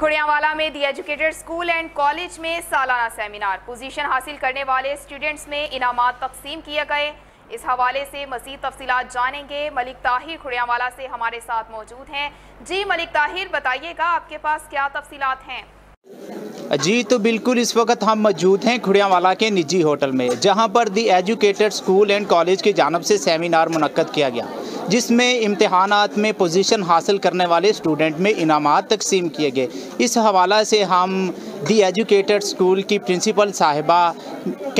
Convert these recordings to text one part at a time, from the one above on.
खुड़ियांवाला में the educator school and college में सालाना सेमिनार, पोजीशन हासिल करने वाले स्टूडेंट्स में इनामात तकसीम किए गए। इस हवाले से मज़ीद तफसीलात जानेंगे। मलिक ताहिर खुड़ियांवाला से हमारे साथ मौजूद हैं। जी मलिक ताहिर, बताइएगा आपके पास क्या तफसीलात हैं? जी तो बिल्कुल, इस वक्त हम मौजूद हैं खुड़ियांवाला के निजी होटल में, जहां पर the educator school and college की जानब से सेमिनार मुनक्कद किया गया, जिसमें इम्तहानात में पोजीशन हासिल करने वाले स्टूडेंट में इनामात तकसीम किए गए। इस हवाला से हम दी एजुकेटर स्कूल की प्रिंसिपल साहिबा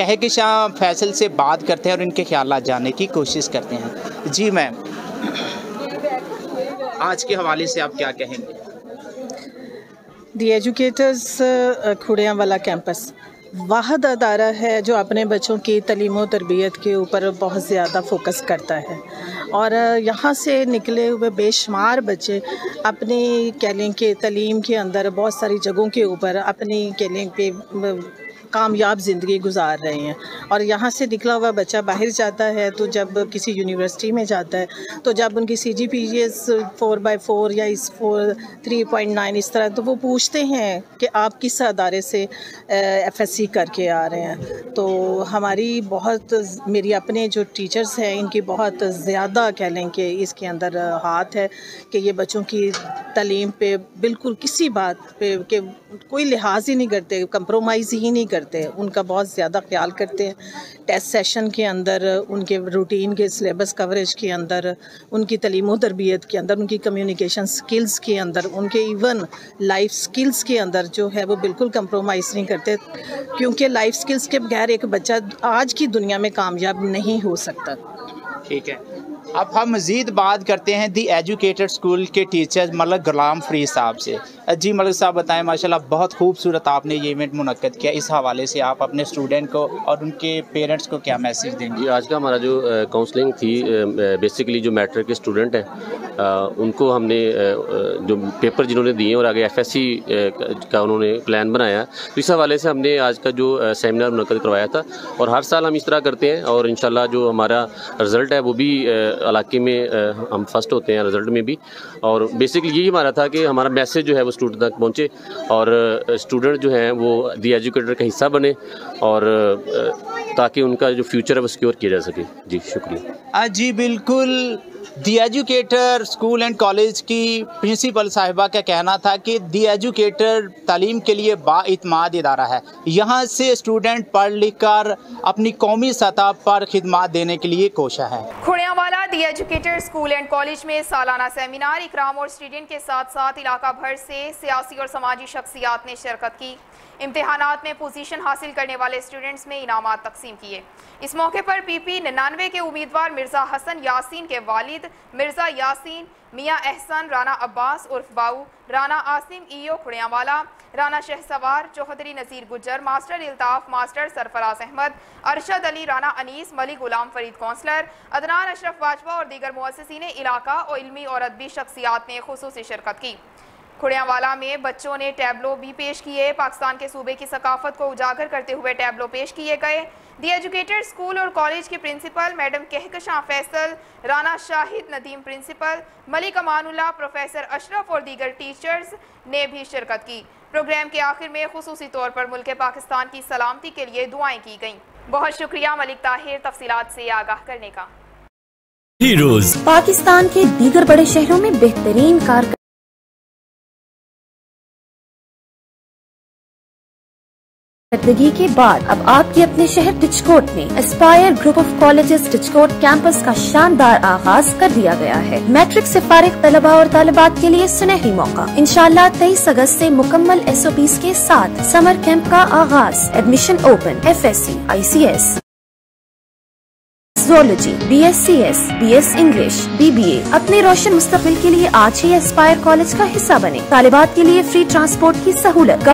केहकशां फैसल से बात करते हैं और इनके ख्याल जानने की कोशिश करते हैं। जी मैम, आज के हवाले से आप क्या कहेंगे? दी एजुकेटर्स खुड़ियांवाला कैंपस वाहद अदारा है जो अपने बच्चों की तलीम व तरबियत के ऊपर बहुत ज़्यादा फोकस करता है, और यहाँ से निकले हुए बेशुमार बच्चे अपनी कह लें कि तलीम के अंदर बहुत सारी जगहों के ऊपर अपनी कह लें कि कामयाब ज़िंदगी गुजार रहे हैं। और यहाँ से निकला हुआ बच्चा बाहर जाता है, तो जब किसी यूनिवर्सिटी में जाता है तो जब उनकी CGPA 4/4 या इस 3.9 इस तरह, तो वो पूछते हैं कि आप किस अदारे से FSC करके आ रहे हैं। तो हमारी बहुत मेरी अपने जो टीचर्स हैं इनकी बहुत ज़्यादा कह लें कि इसके अंदर हाथ है कि ये बच्चों की तलीम पे बिल्कुल किसी बात पे के कोई लिहाज ही नहीं करते, कंप्रोमाइज़ ही नहीं करते, उनका बहुत ज़्यादा ख्याल करते हैं। टेस्ट सेशन के अंदर, उनके रूटीन के सिलेबस कवरेज के अंदर, उनकी तलीम व तरबियत के अंदर, उनकी कम्युनिकेशन स्किल्स के अंदर, उनके इवन लाइफ स्किल्स के अंदर जो है वो बिल्कुल कंप्रोमाइज़ नहीं करते, क्योंकि लाइफ स्किल्स के बगैर एक बच्चा आज की दुनिया में कामयाब नहीं हो सकता। ठीक है, अब हम मज़ीद बात करते हैं दी एजुकेटर स्कूल के टीचर मलिक गुलाम फ्री साहब से। जी मलिक साहब बताएं, माशाल्लाह बहुत खूबसूरत आपने ये इवेंट मुनक्कद किया, इस हवाले से आप अपने स्टूडेंट को और उनके पेरेंट्स को क्या मैसेज देंगे? आज का हमारा जो काउंसलिंग थी, बेसिकली जो मैट्रिक के स्टूडेंट हैं उनको हमने जो पेपर जिन्होंने दिए और आगे FSC का उन्होंने प्लान बनाया, तो इस हवाले से हमने आज का जो सेमिनार मुनक्कद करवाया था। और हर साल हम इस तरह करते हैं और इंशाल्लाह जो हमारा रिज़ल्ट है वो भी इलाके में हम फर्स्ट होते हैं रिज़ल्ट में भी। और बेसिकली यही हमारा था कि हमारा मैसेज जो है वो स्टूडेंट तक पहुँचे और स्टूडेंट जो हैं वो दी एजुकेटर का हिस्सा बने, और ताकि उनका जो फ्यूचर है वो सिक्योर किया जा सके। जी शुक्रिया। जी बिल्कुल, the educator school and college की प्रिंसिपल साहिबा का कहना था कि दी एजुकेटर तालीम के लिए बाइतमाद इदारा है, यहाँ से स्टूडेंट पढ़ लिख कर अपनी कौमी सतह पर खिदमत देने के लिए कोशा है। Khudiyanwala the educator school and college में सालाना सेमिनार, इकराम और स्टूडेंट के साथ साथ इलाका भर से सियासी और समाजी शख्सियात ने शिरकत की। इम्तिहानात में पोजीशन हासिल करने वाले स्टूडेंट्स में इनामात तकसीम किए। इस मौके पर PP 99 के उम्मीदवार मिर्ज़ा हसन यासीन के वालिद मिर्ज़ा यासीन मियाँ एहसन राना, अब्बास उर्फ बाऊ राना, आसिम ईयो खुड़ियांवाला, राना शहसवार, चौहदरी नसीर गुज्जर, मास्टर अलताफ़, मास्टर सरफराज अहमद, अरशद अली, राना अनिस, मलिक गुलाम फ्री, कौंसलर अदनान अशरफ बाजवा और दीगर मुअस्सिसीन इलाका और इल्मी और अदबी शख्सियात ने खुसूसी शिरकत की। खुड़ियांवाला में बच्चों ने टैबलो भी पेश किए। पाकिस्तान के सूबे की सकाफत को उजागर करते हुए टैबलो पेश किए गए। दी एजुकेटर स्कूल और कॉलेज की principal madam Kehkashan Faisal, Rana Shahid Nadeem principal, Malik Amanullah, professor Ashraf और दीगर टीचर्स ने भी शिरकत की। प्रोग्राम के आखिर में खुसूसी तौर पर मुल्क पाकिस्तान की सलामती के लिए दुआएं की गईं। बहुत शुक्रिया मलिक ताहिर तफसीलात से आगाह करने का। हीरोज पाकिस्तान के दीगर बड़े शहरों में बेहतरीन कार दगी के बाद अब आपके अपने शहर टिचकोट में Aspire group of colleges Tichkot campus का शानदार आगाज कर दिया गया है। मैट्रिक से फारिग तलबा और तालिबात के लिए सुनहरी मौका। इंशाल्लाह 23 अगस्त से मुकम्मल SOPs के साथ समर कैंप का आगाज। Admission open FSC, ICS, zoology, BSCS, BS English, BBA। अपने रोशन मुस्तकबिल के लिए आज ही एस्पायर कॉलेज का हिस्सा बने। तालिबात के लिए फ्री ट्रांसपोर्ट की सहूलत।